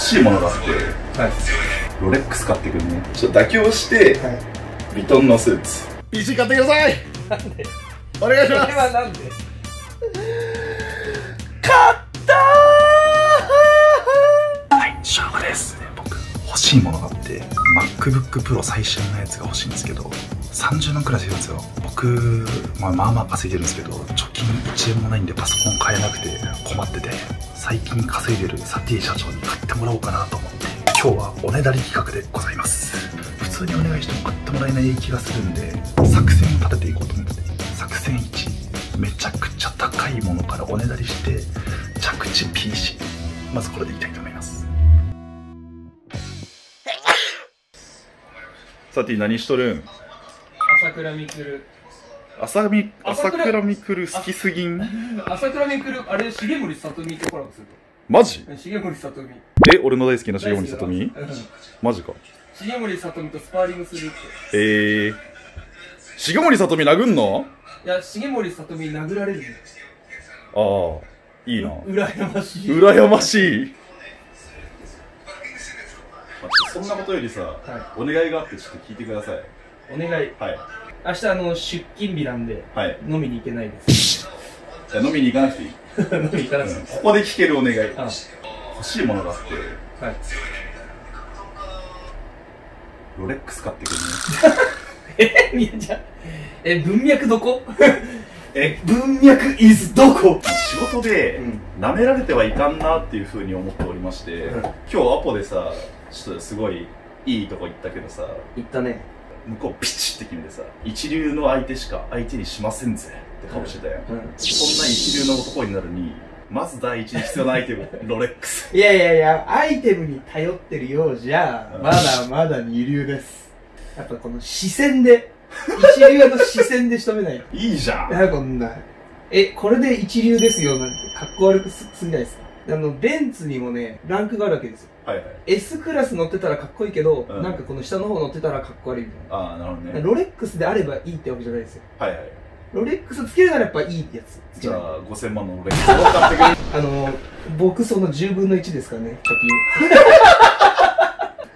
欲しいものがあって、はい、ロレックス買ってくるね。ちょっと妥協して、はい、ヴィトンのスーツ PC 買ってください。なんでお願いします。これはなんで買ったー。はい、勝負ですね。僕欲しいものがあって MacBook Pro 最新のやつが欲しいんですけど、30万くらいするんですよ。僕、まあ稼いでるんですけど、貯金1円もないんでパソコン買えなくて困ってて、最近稼いでるサティ社長に買ってもらおうかなと思って、今日はおねだり企画でございます。普通にお願いしても買ってもらえない気がするんで、作戦を立てていこうと思ってて、作戦1、めちゃくちゃ高いものからおねだりして着地 PC、 まずこれでいきたいと思います。サティ何しとるん。朝倉未来。朝倉未来好きすぎん。朝倉未来、あれ重森さとみとコラボする。マジ？重森さとみ。え、俺の大好きな重森さとみ？うん、マジか。重森さとみとスパーリングするって。重森さとみ殴んの？いや、重森さとみ殴られる。ああ、いいな。羨ましい。羨ましい。そんなことよりさ、はい、お願いがあってちょっと聞いてください。お願い。はい。明日出勤日なんで、はい、飲みに行けないです。じゃあ飲みに行かなくていい。飲みに行かなくていい。ここで聞けるお願い。欲しいものがあって、はい、ロレックス買ってくるね。え、みやちゃん。え、文脈どこ？え、文脈 is どこ？仕事で舐められてはいかんなっていうふうに思っておりまして、うん、今日アポでさ、ちょっとすごいいいとこ行ったけどさ。行ったね。向こうピチって決めてさ、一流の相手しか相手にしませんぜって顔してたやん、うんうん、そんな一流の男になるにまず第一に必要なアイテムロレックス。いやいやいや、アイテムに頼ってるようじゃ、うん、まだまだ二流です。やっぱこの視線で一流の視線で仕留めないいいじゃん。いや、こんなこれで一流ですよなんてかっこ悪くすぎないですか。ベンツにもね、ランクがあるわけですよ。はいはい。S クラス乗ってたらかっこいいけど、うん、なんかこの下の方乗ってたらかっこ悪いみたいな。ああ、なるほどね。ロレックスであればいいってわけじゃないですよ。はいはい。ロレックスつけるならやっぱいいってやつ。じゃあ、5000万のロレックスを買ってくれ。僕その10分の1ですからね、貯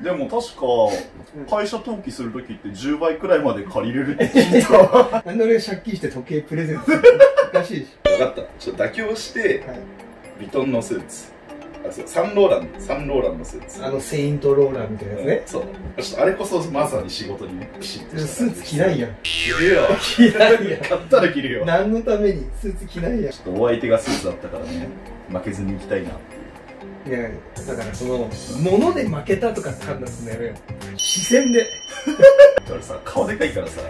金。でも確か、会社登記するときって10倍くらいまで借りれるって聞いた。なんで俺借金して時計プレゼントするの？おかしいでしょ。分かった。ちょっと妥協して、はい、ヴィトンのスーツ、あ、そう、サンローランのスーツ、セイントローランみたいなやつね。そう、ちょっとあれこそまさに仕事にね、ピシッとした。スーツ着ないやん。着るよ、着ないやん。買ったら着るよ。何のためにスーツ着ないやん。ちょっとお相手がスーツだったからね、負けずにいきたいなっていう。いや、だからその物で負けたとか判断するのやめよう、視線で。だからさ、顔でかいからさ、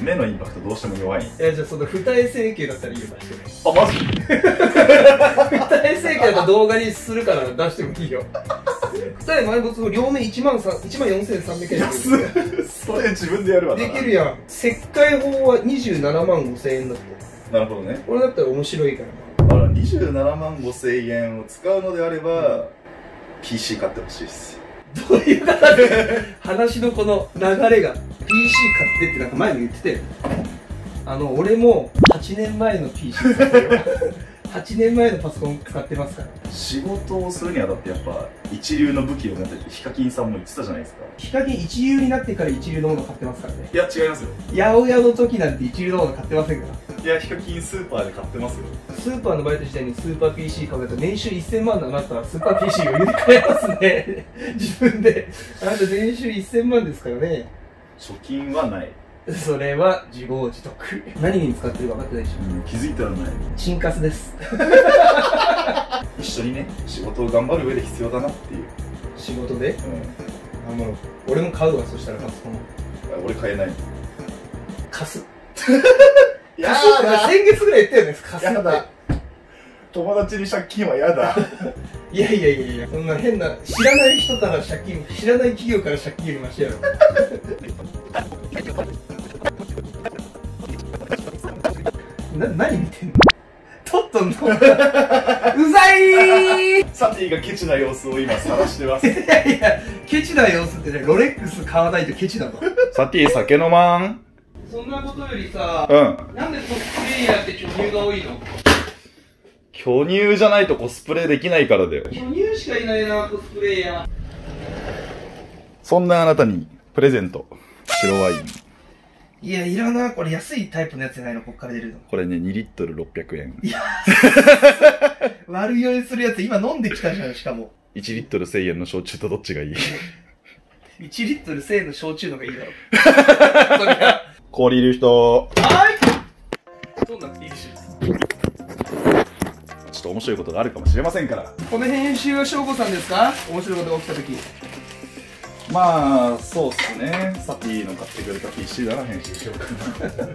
目のインパクトどうしても弱い。いや、じゃあその二重整形だったらいいよ、出しても。あ、マジ？二重整形だったら動画にするから出してもいいよ。二重埋没、両面14300円。安っ。それ自分でやるわな。できるやん。切開法は27万5000円だって。なるほどね。俺だったら面白いからな。あら、27万5000円を使うのであれば PC 買ってほしいっす。どういう形で話のこの流れが PC 買ってって、なんか前も言ってたよ。俺も8年前の PC 使ってる。8年前のパソコン使ってますから。仕事をするにあたってやっぱ一流の武器を持ってて、ヒカキンさんも言ってたじゃないですか。ヒカキン一流になってから一流のもの買ってますからね。いや違いますよ。八百屋の時なんて一流のもの買ってませんから。いや、ヒカキンスーパーで買ってますよ。スーパーのバイト時代にスーパー PC 買うと年収1000万だなったらスーパー PC 余裕で買えますね。自分で。あなた年収1000万ですからね。貯金はない。それは自業自得。何に使ってるか分かってないでしょ、うん、気づいたらない。チンカスです。一緒にね、仕事を頑張る上で必要だなっていう。仕事で、うん、俺も買うわ。そしたらパソコン。俺買えない。貸す。やだ。先月ぐらい言ったよね、貸すって。友達に借金はやだ。いやいやいやいや、そんな変な知らない人から借金、知らない企業から借金よりマシやろ。何見てんの？撮っとんの？うざいー。サティがケチな様子を今探してます。いやいや、ケチな様子ってね、ロレックス買わないとケチだぞ。サティ酒飲まん。そんなことよりさ、うん、なんでコスプレイヤーって女優が多いの？巨乳じゃないとコスプレできないからだよ。巨乳しかいないな、コスプレイヤー。そんなあなたにプレゼント。白ワイン。いや、いらな。これ安いタイプのやつじゃないの、こっから出るの。これね、2リットル600円。いや、悪酔いするやつ、今飲んできたじゃん、しかも。1リットル1000円の焼酎とどっちがいい？ 1 リットル1000円の焼酎のがいいだろ。それが。氷いる人。はい。どんなくていいでしょう。ちょっと面白いことがあるかもしれませんから。この編集は翔吾さんですか？面白いことが起きたとき。まあ、そうっすね。サティの買ってくれた PC なら編集しようかな。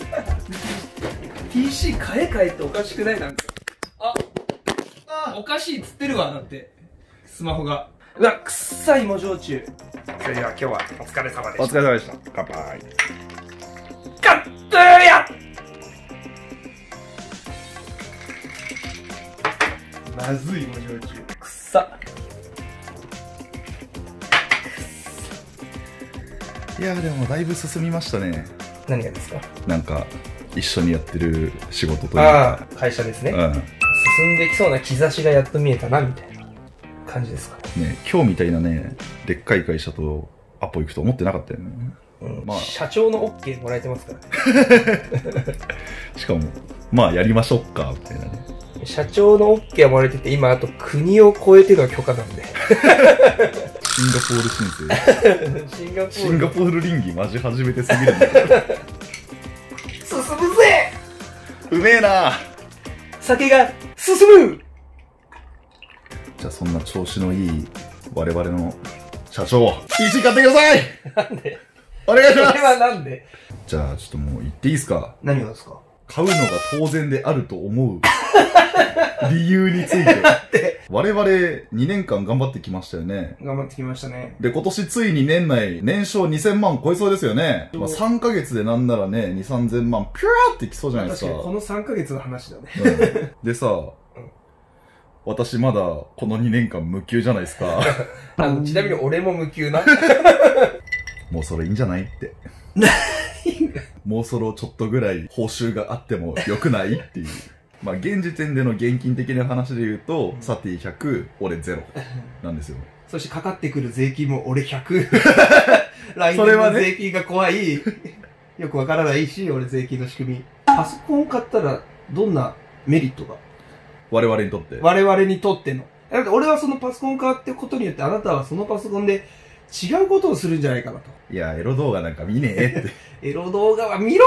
PC 買え買えっておかしくない？なんか。あ、おかしいっつってるわ、だって。スマホが。うわ、くっさい芋焼酎。それでは今日はお疲れ様でした。お疲れ様でした。乾杯。カットや！まずい芋焼酎。くっさ。いやーでもだいぶ進みましたね。何がですか？なんか一緒にやってる仕事というか会社ですね、うん、進んできそうな兆しがやっと見えたなみたいな感じですかね。今日みたいなね、でっかい会社とアポ行くと思ってなかったよね、うん、まあ、社長の OK もらえてますからね。しかもまあやりましょうかみたいなね。社長の OK はもらえてて、今あと国を越えての許可なんで。シンガポール申請。シンガポール倫理マジ初めてすぎるんだけど。進むぜ。うめえな。酒が進む。じゃあそんな調子のいい我々の社長、PC 買ってください。なんで？お願いします。それはなんで？じゃあちょっともう言っていいですか？何がですか？買うのが当然であると思う理由について。我々2年間頑張ってきましたよね。頑張ってきましたね。で、今年ついに年内、年商2000万超えそうですよね。まあ3ヶ月でなんならね、2、3000万ピューってきそうじゃないですか。確かにこの3ヶ月の話だね。うん、でさ、うん、私まだこの2年間無給じゃないですか。ちなみに俺も無給な。もうそれいいんじゃないって。もうそろちょっとぐらい報酬があっても良くないっていう。まあ現時点での現金的な話で言うと、サティ100、俺0なんですよ。そしてかかってくる税金も俺100。来年の税金が怖い。ね、よくわからないし、俺税金の仕組み。パソコン買ったらどんなメリットが？我々にとって。我々にとっての。だって俺はそのパソコン買ってことによって、あなたはそのパソコンで違うことをするんじゃないかなと。いや、エロ動画なんか見ねえって。エロ動画は見ろ。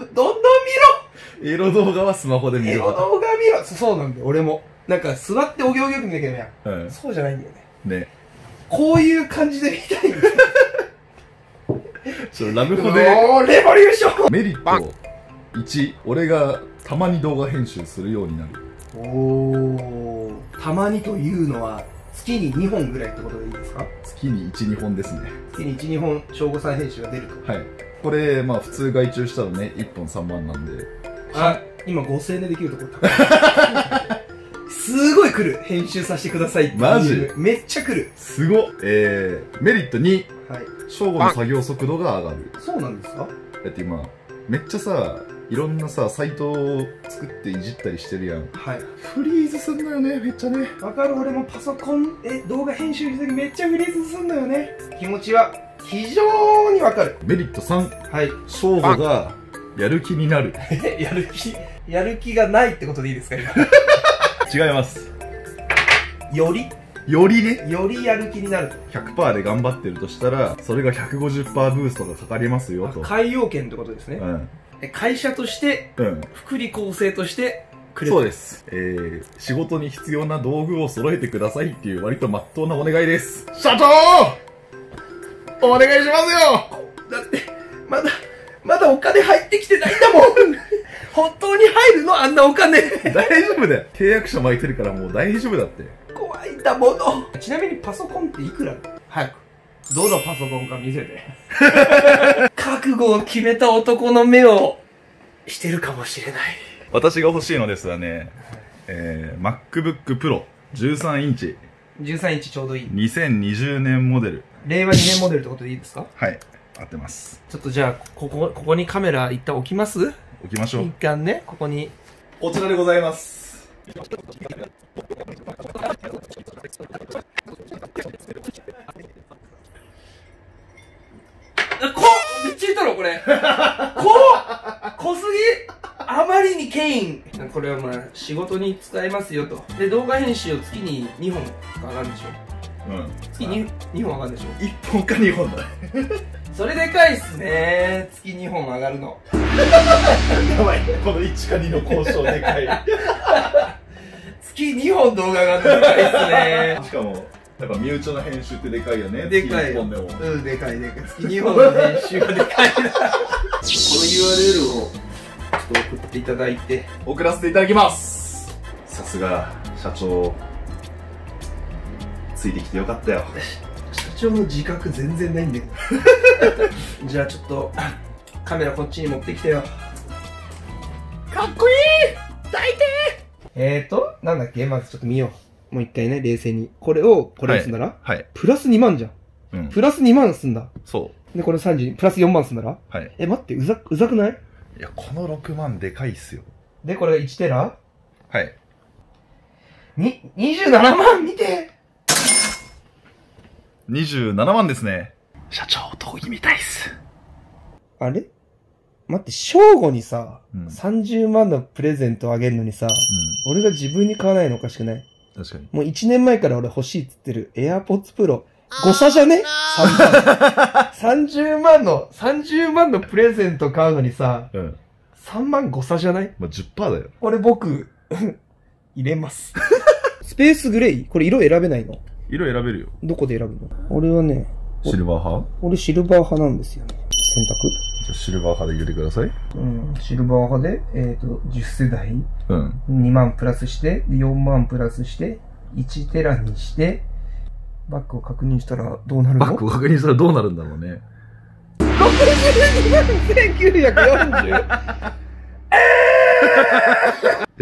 どんどん見ろ。エロ動画はスマホで見ろ。エロ動画見ろ。そうなんだよ、俺も。なんか座ってお行儀よく見なきゃいけないやん。うん、そうじゃないんだよね。ね。こういう感じで見たいんだよ。ちょっとラブホで。レボリューション。メリット1、俺がたまに動画編集するようになる。たまにというのは、月に2本ぐらいってことでいいですか？月に1、2本ですね。月に1、2本、省吾さん編集が出ると。はい。これ、まあ普通外注したらね、1本3万なんで。あ、今5000円でできるところ高い。すごい来る。編集させてくださいって。マジ？めっちゃ来る。すごっ。メリット2。はい。省吾の作業速度が上がる。そうなんですか？だって今、めっちゃさ、いろんなさ、サイトを作っていじったりしてるやん。はい。フリーズすんのよね、めっちゃね。わかる、俺もパソコン、動画編集した時めっちゃフリーズすんのよね。気持ちは非常にわかる。メリット3。はい。翔吾がやる気になる。やる気がないってことでいいですか、今。違います。よりね。よりやる気になる。100% で頑張ってるとしたら、それが 150% ブーストがかかりますよと。海洋圏ってことですね。うん。会社として、福利厚生としてくれる。そうです。仕事に必要な道具を揃えてくださいっていう割と真っ当なお願いです。社長！お願いしますよ！だって、まだお金入ってきてないんだもん。本当に入るの？あんなお金。大丈夫だよ。契約書巻いてるからもう大丈夫だって。怖いんだもの。ちなみにパソコンっていくら？早く。どのパソコンか見せて。覚悟を決めた男の目をしてるかもしれない。私が欲しいのですがね、MacBook Pro 13インチ。13インチちょうどいい。2020年モデル。令和2年モデルってことでいいですか？はい。合ってます。ちょっとじゃあ、ここにカメラ一旦置きます？置きましょう。一旦ね、ここに。こちらでございます。めっちゃいたろこれ。濃すぎ。あまりにケイン。これはまあ仕事に使えますよと。で動画編集を月に2本上がるでしょ。うん。月に2本上がるでしょ。1本か2本だ。それでかいっすね。月2本上がるの。やばい。この1か2の交渉でかい。月2本動画上がるのでかいっすね。しかも。やっぱ身内の編集ってでかいよね。でかい。うん、でかいでかい。月2本の編集がでかいな。この URL をちょっと送っていただいて。送らせていただきます。さすが社長。ついてきてよかったよ。社長の自覚全然ないんだけど。じゃあちょっとカメラこっちに持ってきてよ。かっこいい。大抵。なんだっけ、まずちょっと見よう。もう一回ね、冷静に。これを、これにすんだら、はい。プラス2万じゃん。うん。プラス2万すんだ。そう。で、これ32、プラス4万すんだら、はい。え、待って、うざくない？いや、この6万でかいっすよ。で、これ1テラ？はい。27万見て！ 27 万ですね。社長、男気みたいっす。あれ？待って、正午にさ、うん、30万のプレゼントあげるのにさ、うん、俺が自分に買わないのおかしくない？確かに。もう1年前から俺欲しいって言ってる AirPods Pro。誤差じゃね？ 30 万の、30万のプレゼント買うのにさ、うん、3万誤差じゃない？まあ、10% だよ。これ僕、入れます。スペースグレー？これ色選べないの？色選べるよ。どこで選ぶの？俺はね、シルバー派？俺シルバー派なんですよね。選択？じゃあシルバー派で入れてください。うん、シルバー派で、10世代、うん、2万プラスして、4万プラスして、1テラにして、バックを確認したらどうなるの？バックを確認したらどうなるんだろうね。62万1940!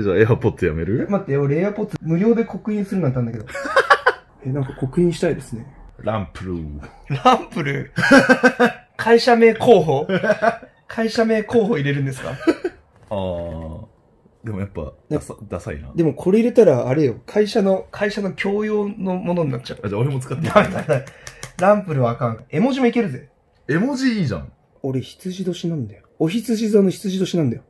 じゃあ、エアポッドやめる？待って、俺エアポッド無料で刻印するなんてあんだけど。なんか刻印したいですね。ランプルー。ランプルー会社名候補？会社名候補入れるんですか？ああ。でもやっぱ、ダサいな。でもこれ入れたら、あれよ、会社の共用のものになっちゃう。あ、じゃあ俺も使って。ランプルはあかん。絵文字もいけるぜ。絵文字いいじゃん。俺、羊年なんだよ。お羊座の羊年なんだよ。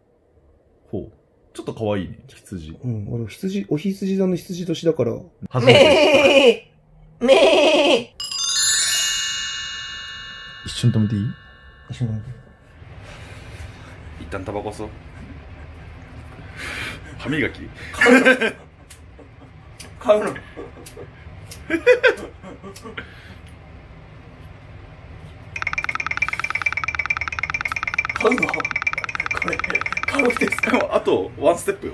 ほう。ちょっと可愛いね、羊。うん、俺、お羊座の羊年だから。初めて。めー一瞬止めていい？一瞬止めていい？一旦タバコ吸おう。歯磨き？買うの買うのこれ、買うんですか？あと、ワンステップよ。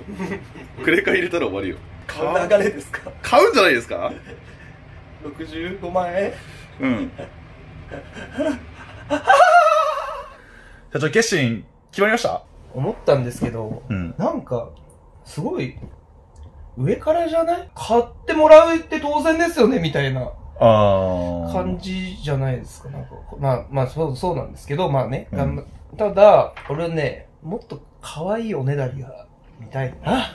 クレカ入れたら終わりよ。買う流れですか？買うんじゃないですか？ 65 万円？うん。社長、決心決まりました？思ったんですけど、うん、なんかすごい上からじゃない？買ってもらうって当然ですよねみたいな感じじゃないですか。なんかまあそうなんですけど、まあね、うん、ただ俺ね、もっと可愛いおねだりが見たいな。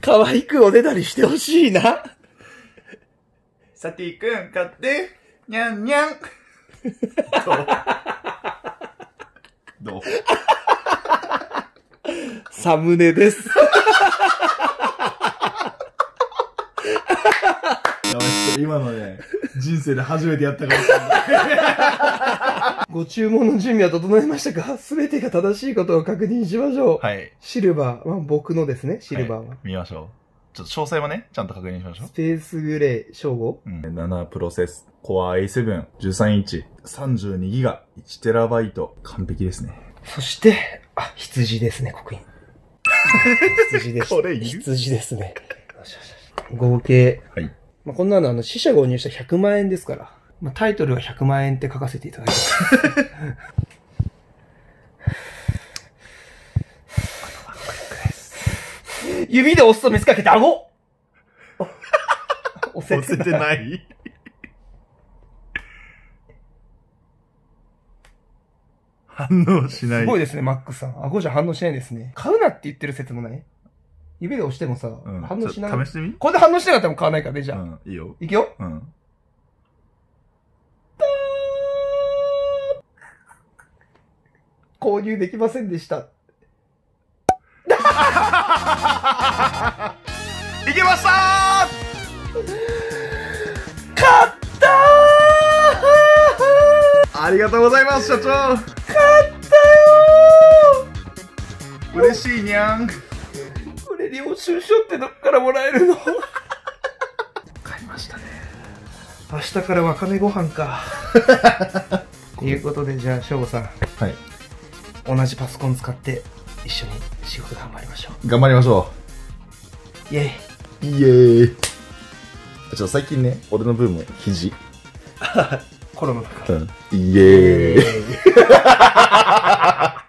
可愛くおねだりしてほしいな。サティ君買ってにゃんにゃん。どう？サムネです。今のね、人生で初めてやったかもしれない。ご注文の準備は整いましたか？すべてが正しいことを確認しましょう。はい。シルバーは僕のですね、シルバーは。はい、見ましょう。ちょっと詳細はね、ちゃんと確認しましょう。スペースグレー、正午。うん。7プロセス、コア A7、13インチ、32ギガ、1テラバイト。完璧ですね。そして、あ、羊ですね、刻印。羊です。これいる？羊ですね。よしよしよし。合計。はい。まあ、こんなの、死者購入した100万円ですから。まあ、タイトルは100万円って書かせていただきます。指で押すと見せかけて顎！押せてない。反応しない。すごいですね、マックさん。顎じゃ反応しないですね。買うなって言ってる説もない？指で押してもさ、うん、反応しない。試してみ？これで反応しなかったらもう買わないからね、じゃあ。うん、いいよ。いくよ。うん。購入できませんでした。いけましたー。買ったー。ありがとうございます、社長。買ったよー。嬉しいにゃん。これ領収書ってどっからもらえるの？買いましたね。明日からわかめご飯か。ということで、じゃあ省吾さん。はい。同じパソコン使って一緒に仕事頑張りましょう。頑張りましょう。イエイイエイ。ちょっと最近ね、俺のブーム肘コロナだから、うん、イエーイ